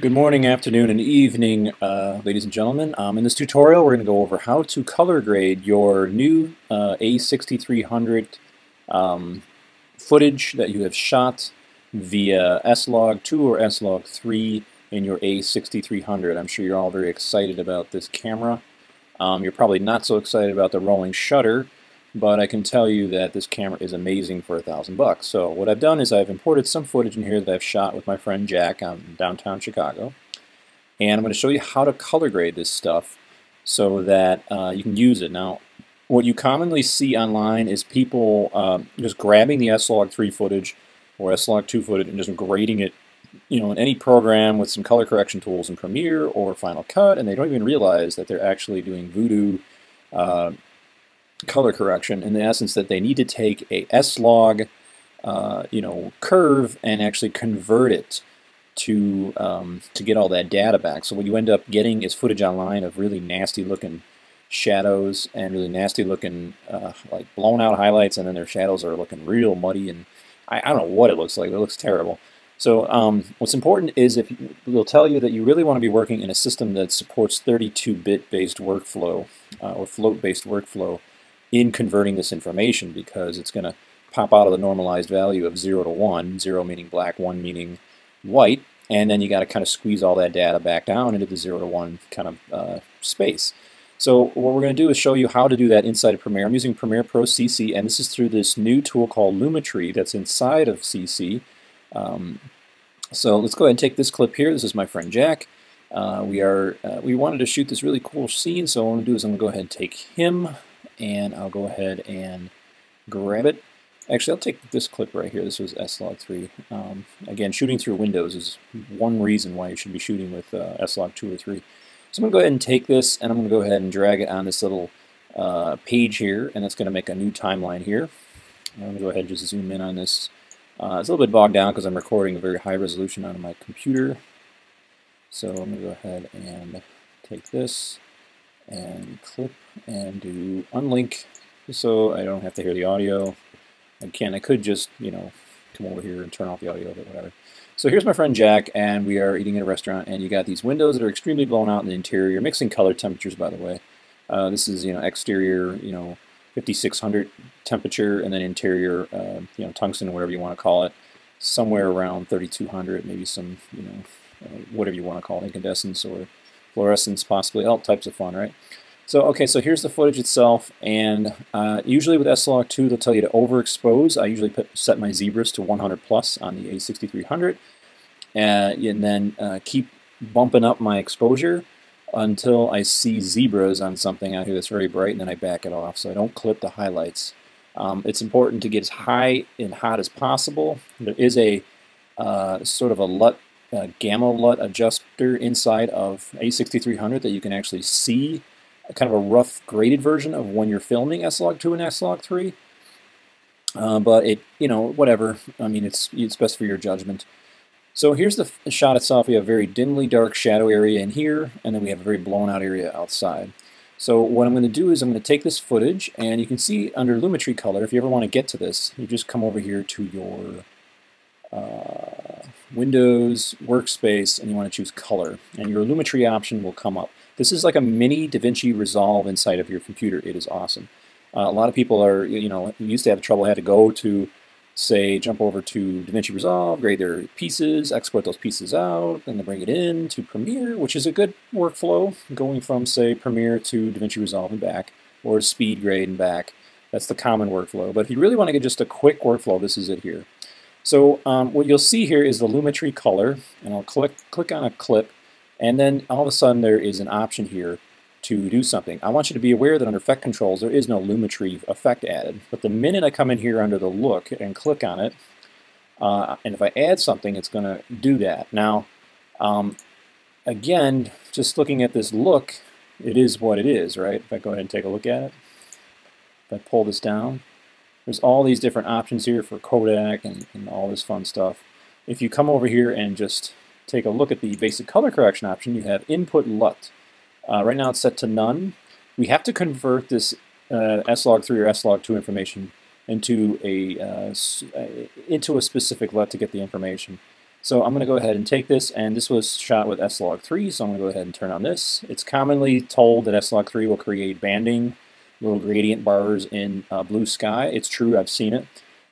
Good morning, afternoon, and evening, ladies and gentlemen. In this tutorial, we're going to go over how to color grade your new A6300 footage that you have shot via S-Log2 or S-Log3 in your A6300. I'm sure you're all very excited about this camera. You're probably not so excited about the rolling shutter, but I can tell you that this camera is amazing for $1,000. So what I've done is I've imported some footage in here that I've shot with my friend Jack out in downtown Chicago, and I'm going to show you how to color grade this stuff so that you can use it. Now, what you commonly see online is people just grabbing the S-Log3 footage or S-Log2 footage and just grading it, you know, in any program with some color correction tools in Premiere or Final Cut, and they don't even realize that they're actually doing voodoo color correction, in the essence that they need to take a S-Log, curve and actually convert it to get all that data back. So what you end up getting is footage online of really nasty looking shadows and really nasty looking like blown out highlights, and then their shadows are looking real muddy, and I don't know what it looks like. It looks terrible. So what's important is if we'll tell you that you really want to be working in a system that supports 32-bit based workflow or float-based workflow in converting this information, because it's going to pop out of the normalized value of 0 to 1, 0 meaning black, 1 meaning white, and then you got to kind of squeeze all that data back down into the 0 to 1 kind of space. So what we're going to do is show you how to do that inside of Premiere. I'm using Premiere Pro CC, and this is through this new tool called Lumetri that's inside of CC. So let's go ahead and take this clip here. This is my friend Jack. We wanted to shoot this really cool scene, so what I'm going to do is I'm going to go ahead and take him, and I'll go ahead and grab it. Actually, I'll take this clip right here. This was S-Log3. Again, shooting through Windows is one reason why you should be shooting with S-Log2 or 3. So I'm going to go ahead and take this, and I'm going to go ahead and drag it on this little page here, and that's going to make a new timeline here. I'm going to go ahead and just zoom in on this. It's a little bit bogged down because I'm recording a very high resolution on my computer. So I'm going to go ahead and take this and clip and do unlink, so I don't have to hear the audio. I could just, you know, come over here and turn off the audio, but whatever. So here's my friend Jack, and we are eating at a restaurant, and you got these windows that are extremely blown out in the interior, mixing color temperatures, by the way. This is, you know, exterior, you know, 5600 temperature, and then interior, you know, tungsten, whatever you want to call it, somewhere around 3200, maybe some, you know, whatever you want to call it, incandescence or fluorescence, possibly, all types of fun, right? So, okay, so here's the footage itself, and usually with S-Log2, they'll tell you to overexpose. I usually set my zebras to 100 plus on the A6300, and then keep bumping up my exposure until I see zebras on something out here that's very bright, and then I back it off so I don't clip the highlights. It's important to get as high and hot as possible. There is a sort of a LUT, gamma LUT adjuster inside of A6300 that you can actually see a kind of a rough graded version of when you're filming S-Log2 and S-Log3, but it, you know, whatever, I mean, it's best for your judgment. So here's the shot itself. We have a very dimly dark shadow area in here, and then we have a very blown out area outside. So what I'm going to do is I'm going to take this footage, and you can see under Lumetri color, if you ever want to get to this, you just come over here to your Windows, Workspace, and you want to choose Color, and your Lumetri option will come up. This is like a mini DaVinci Resolve inside of your computer. It is awesome. A lot of people are, you know, used to have trouble, had to go to, say, jump over to DaVinci Resolve, grade their pieces, export those pieces out, and then bring it in to Premiere, which is a good workflow, going from, say, Premiere to DaVinci Resolve and back, or Speed Grade and back. That's the common workflow. But if you really want to get just a quick workflow, this is it here. So what you'll see here is the Lumetri color, and I'll click on a clip, and then all of a sudden there is an option here to do something. I want you to be aware that under effect controls there is no Lumetri effect added, but the minute I come in here under the look and click on it, and if I add something, it's going to do that. Now, again, just looking at this look, it is what it is, right? If I go ahead and take a look at it, if I pull this down, there's all these different options here for Kodak and all this fun stuff. If you come over here and just take a look at the basic color correction option, you have input LUT. Right now it's set to none. We have to convert this S-Log3 or S-Log2 information into a specific LUT to get the information. So I'm going to go ahead and take this, and this was shot with S-Log3, so I'm going to go ahead and turn on this. It's commonly told that S-Log3 will create banding, little gradient bars in blue sky. It's true, I've seen it.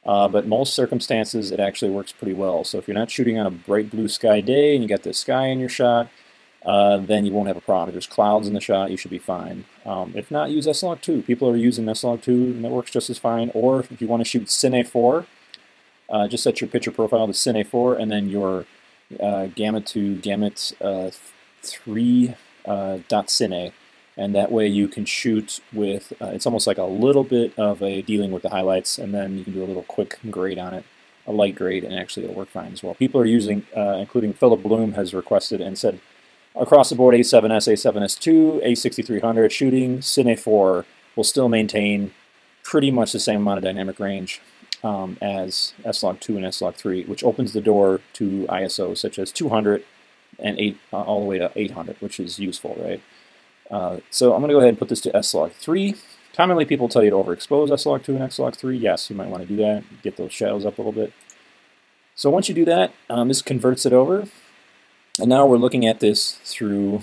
But most circumstances, it actually works pretty well. So if you're not shooting on a bright blue sky day and you got the sky in your shot, then you won't have a problem. If there's clouds in the shot, you should be fine. If not, use S-Log2. People are using S-Log2 and it works just as fine. Or if you want to shoot Cine4, just set your picture profile to Cine4 and then your gamut to gamut 3 dot Cine. And that way you can shoot with, it's almost like a little bit of a dealing with the highlights, and then you can do a little quick grade on it, a light grade, and actually it'll work fine as well. People are using, including Philip Bloom has requested and said, across the board A7S, A7S2, A6300 shooting, Cine4 will still maintain pretty much the same amount of dynamic range as S-Log2 and S-Log3, which opens the door to ISOs such as 200 and all the way to 800, which is useful, right? So I'm going to go ahead and put this to S-Log3. Commonly people tell you to overexpose S-Log2 and S-Log3. Yes, you might want to do that, get those shadows up a little bit. So once you do that, this converts it over. And now we're looking at this through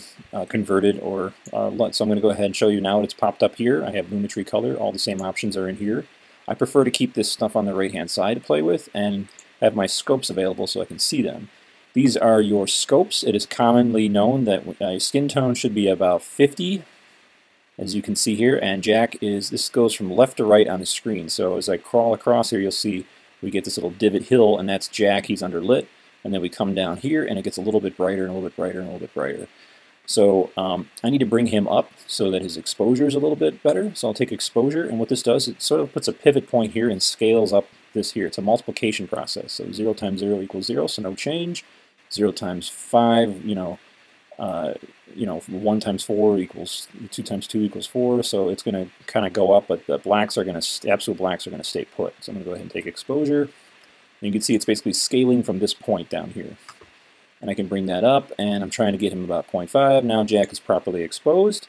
converted or LUT. So I'm going to go ahead and show you now what it's popped up here. I have Lumetri color. All the same options are in here. I prefer to keep this stuff on the right-hand side to play with and have my scopes available so I can see them. These are your scopes. It is commonly known that a skin tone should be about 50, as you can see here, and Jack is, this goes from left to right on the screen. So as I crawl across here, you'll see we get this little divot hill, and that's Jack, he's underlit. And then we come down here, and it gets a little bit brighter, and a little bit brighter, and a little bit brighter. So I need to bring him up so that his exposure is a little bit better. So I'll take exposure, and what this does, it sort of puts a pivot point here and scales up this here. It's a multiplication process. So 0 times 0 equals 0, so no change. 0 times 5, you know, 1 times 4 equals 2 times 2 equals 4, so it's going to kind of go up, but the blacks are going to, absolute blacks are going to stay put. So I'm going to go ahead and take exposure, and you can see it's basically scaling from this point down here. And I can bring that up, and I'm trying to get him about 0.5. Now Jack is properly exposed.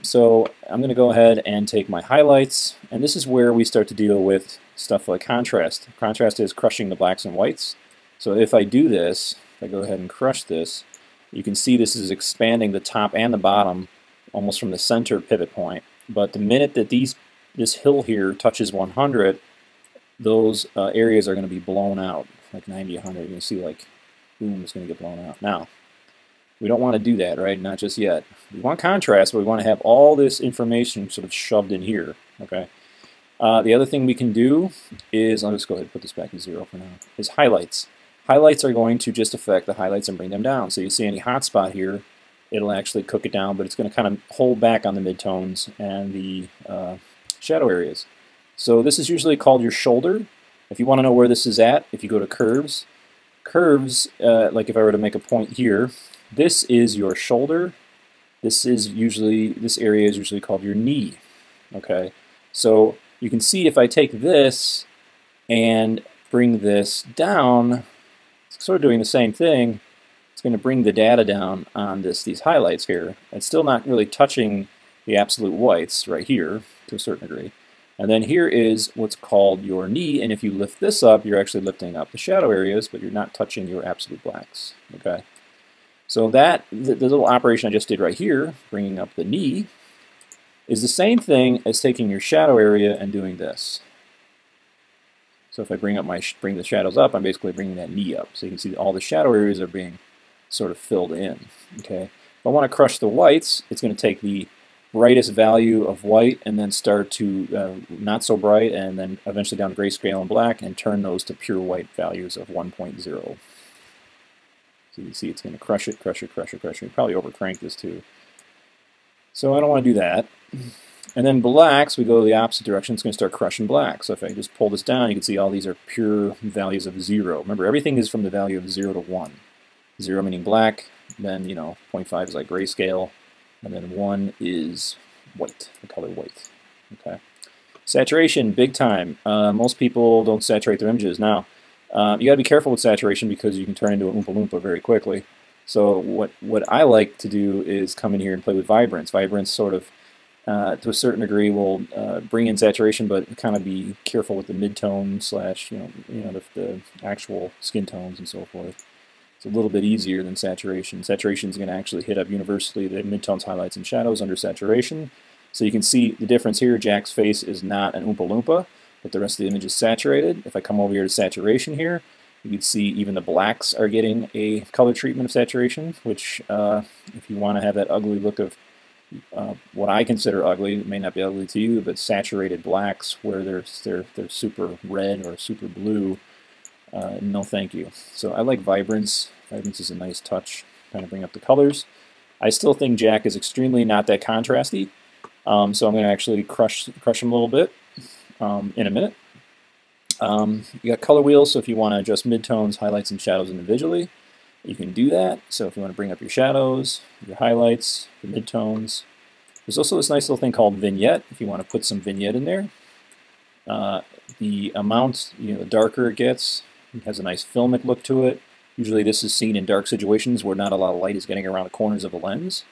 So I'm going to go ahead and take my highlights, and this is where we start to deal with stuff like contrast. Contrast is crushing the blacks and whites. So if I do this, if I go ahead and crush this, you can see this is expanding the top and the bottom almost from the center pivot point. But the minute that this hill here touches 100, those areas are going to be blown out, like 90, 100. You're going to see like, boom, it's going to get blown out. Now, we don't want to do that, right? Not just yet. We want contrast, but we want to have all this information sort of shoved in here, okay? The other thing we can do is, I'll just go ahead and put this back to 0 for now, is highlights. Highlights are going to just affect the highlights and bring them down. So you see any hot spot here, it'll actually cook it down, but it's going to kind of hold back on the midtones and the shadow areas. So this is usually called your shoulder. If you want to know where this is at, if you go to curves, like if I were to make a point here, this is your shoulder. This is usually, this area is usually called your knee. Okay, so you can see if I take this and bring this down, sort of doing the same thing, it's going to bring the data down on these highlights here. It's still not really touching the absolute whites right here to a certain degree. And then here is what's called your knee, and if you lift this up, you're actually lifting up the shadow areas, but you're not touching your absolute blacks. Okay, so that the little operation I just did right here, bringing up the knee, is the same thing as taking your shadow area and doing this. So if I bring the shadows up, I'm basically bringing that knee up. So you can see all the shadow areas are being sort of filled in. Okay. If I want to crush the whites, it's going to take the brightest value of white and then start to not so bright and then eventually down to grayscale and black and turn those to pure white values of 1.0. So you can see it's going to crush it, crush it, crush it, crush it. You probably overcrank this too. So I don't want to do that. And then blacks, we go the opposite direction, it's going to start crushing black. So if I just pull this down, you can see all these are pure values of 0. Remember, everything is from the value of 0 to 1. 0 meaning black, then, you know, 0.5 is like grayscale, and then 1 is white, the color white. Okay. Saturation, big time. Most people don't saturate their images. Now, you got to be careful with saturation because you can turn into an Oompa Loompa very quickly. So what I like to do is come in here and play with vibrance. Vibrance sort of to a certain degree will bring in saturation, but kind of be careful with the mid-tone slash, the actual skin tones and so forth. It's a little bit easier than saturation. Saturation is going to actually hit up universally the mid-tones, highlights, and shadows under saturation. So you can see the difference here. Jack's face is not an Oompa Loompa, but the rest of the image is saturated. If I come over here to saturation here, you can see even the blacks are getting a color treatment of saturation, which if you want to have that ugly look of what I consider ugly, it may not be ugly to you, but saturated blacks where they're super red or super blue, no thank you. So I like vibrance. Vibrance is a nice touch, kind of bring up the colors. I still think Jack is extremely not that contrasty, so I'm going to actually crush him a little bit in a minute. You got color wheels, so if you want to adjust midtones, highlights, and shadows individually, you can do that. So if you want to bring up your shadows, your highlights, your midtones. There's also this nice little thing called vignette, if you want to put some vignette in there. The amount, the darker it gets, it has a nice filmic look to it. Usually this is seen in dark situations where not a lot of light is getting around the corners of a lens,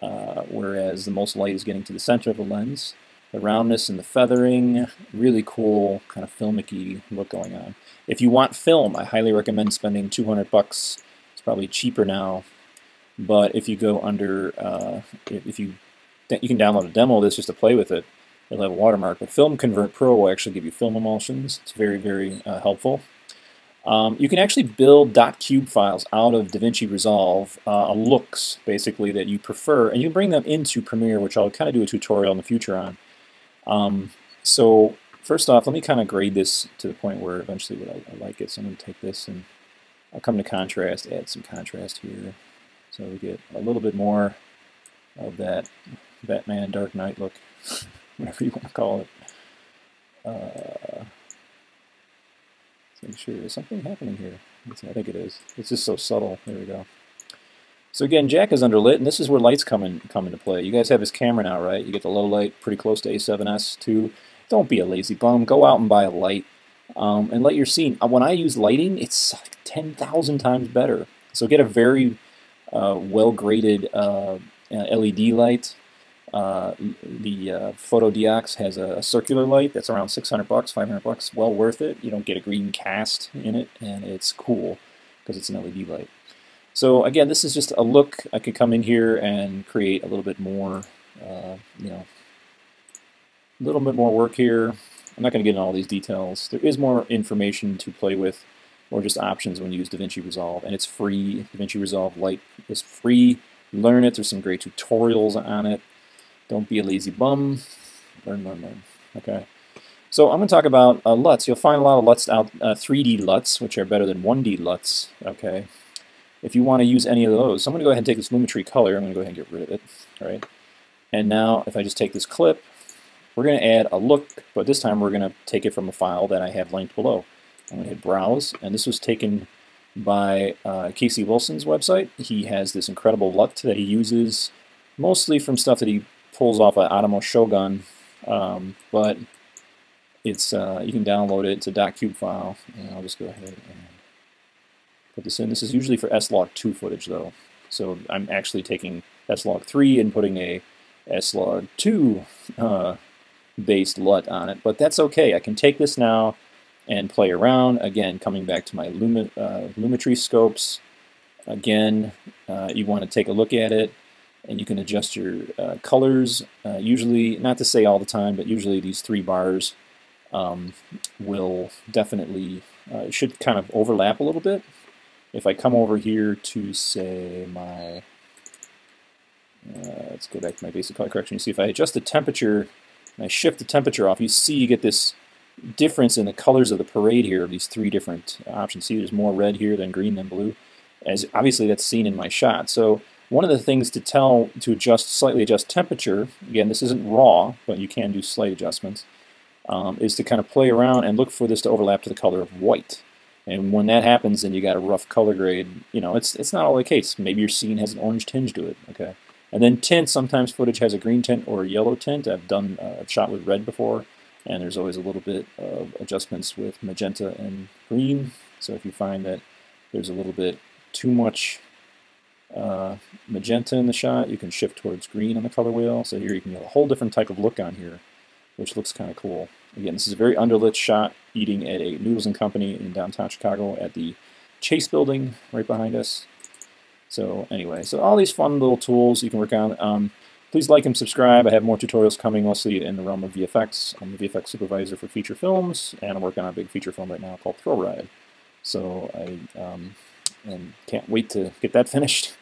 whereas the most light is getting to the center of the lens. The roundness and the feathering, really cool kind of filmic-y look going on. If you want film, I highly recommend spending $200. It's probably cheaper now, but if you go under, you can download a demo of this just to play with it. It'll have a watermark. But Film Convert Pro will actually give you film emulsions. It's very, very helpful. You can actually build .cube files out of DaVinci Resolve, looks basically that you prefer, and you can bring them into Premiere, which I'll kind of do a tutorial in the future on. So first off, let me kind of grade this to the point where eventually I like it. So I'm going to take this and I'll come to contrast, add some contrast here, so we get a little bit more of that Batman Dark Knight look, whatever you want to call it. Let's make sure there's something happening here. I think it is. It's just so subtle. There we go. So again, Jack is underlit, and this is where light's come into play. You guys have his camera now, right? You get the low light pretty close to A7S2. Don't be a lazy bum. Go out and buy a light and let your scene. When I use lighting, it's like 10,000 times better. So get a very well-graded LED light. The Fotodiox has a circular light that's around $600, $500. Well worth it. You don't get a green cast in it, and it's cool because it's an LED light. So again, this is just a look. I could come in here and create a little bit more, a little bit more work here. I'm not going to get into all these details. There is more information to play with, or just options when you use DaVinci Resolve, and it's free. DaVinci Resolve Lite is free. Learn it. There's some great tutorials on it. Don't be a lazy bum. Learn, learn, learn. Okay. So I'm going to talk about LUTs. You'll find a lot of LUTs out, 3D LUTs, which are better than 1D LUTs. Okay. If you want to use any of those, so I'm going to go ahead and take this Lumetri color. I'm going to go ahead and get rid of it. All right. And now, if I just take this clip, we're going to add a look, but this time we're going to take it from a file that I have linked below. I'm going to hit browse, and this was taken by Casey Wilson's website. He has this incredible LUT that he uses mostly from stuff that he pulls off of Atomos Shogun, but it's you can download it. It's a .cube file, and I'll just go ahead and put this in. This is usually for S-Log2 footage, though. So I'm actually taking S-Log3 and putting a S-Log2 based LUT on it. But that's okay. I can take this now and play around. Again, coming back to my Lumetri scopes. Again, you want to take a look at it, and you can adjust your colors. Usually, not to say all the time, but usually these three bars will definitely, it should kind of overlap a little bit. If I come over here to, say, my, let's go back to my basic color correction, you see if I adjust the temperature and I shift the temperature off, you see you get this difference in the colors of the parade here, of these three different options. See, there's more red here than green than blue, as obviously that's seen in my shot. So one of the things to tell, to adjust, slightly adjust temperature, again, this isn't raw, but you can do slight adjustments, is to kind of play around and look for this to overlap to the color of white. And when that happens, then you got a rough color grade. You know, it's not all the case. Maybe your scene has an orange tinge to it. Okay, and then tint. Sometimes footage has a green tint or a yellow tint. I've done a shot with red before, and there's always a little bit of adjustments with magenta and green. So if you find that there's a little bit too much magenta in the shot, you can shift towards green on the color wheel. So here you can get a whole different type of look on here, which looks kind of cool. Again, this is a very underlit shot, eating at a Noodles & Company in downtown Chicago at the Chase Building right behind us. So anyway, so all these fun little tools you can work on. Please like and subscribe. I have more tutorials coming, mostly in the realm of VFX. I'm the VFX supervisor for feature films, and I'm working on a big feature film right now called Thrill Ride. So I can't wait to get that finished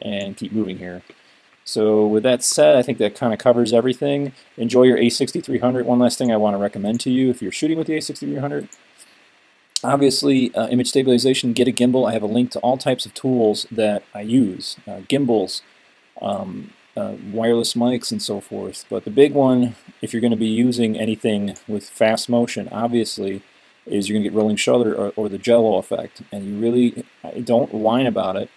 and keep moving here. So with that said, I think that kind of covers everything. Enjoy your A6300. One last thing I want to recommend to you if you're shooting with the A6300. Obviously, image stabilization, get a gimbal. I have a link to all types of tools that I use. Gimbals, wireless mics, and so forth. But the big one, if you're going to be using anything with fast motion, obviously, is you're going to get rolling shutter or the jello effect. And you really don't whine about it.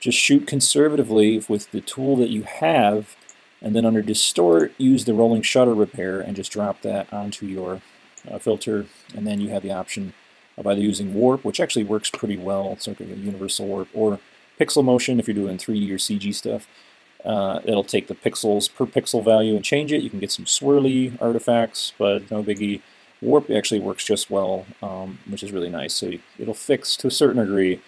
Just shoot conservatively with the tool that you have, and then under distort, use the rolling shutter repair and just drop that onto your filter, and then you have the option of either using warp, which actually works pretty well, it's like a universal warp, or pixel motion if you're doing 3D or CG stuff. It'll take the pixels per pixel value and change it. You can get some swirly artifacts, but no biggie. Warp actually works just well, which is really nice. So it'll fix, to a certain degree,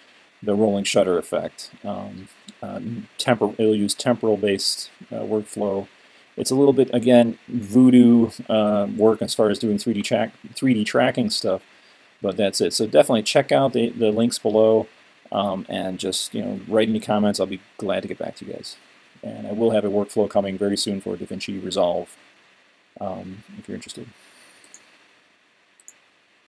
the rolling shutter effect. It'll use temporal-based workflow. It's a little bit, again, voodoo work as far as doing 3D tracking stuff, but that's it. So definitely check out the links below, and just write any comments. I'll be glad to get back to you guys. And I will have a workflow coming very soon for DaVinci Resolve, if you're interested.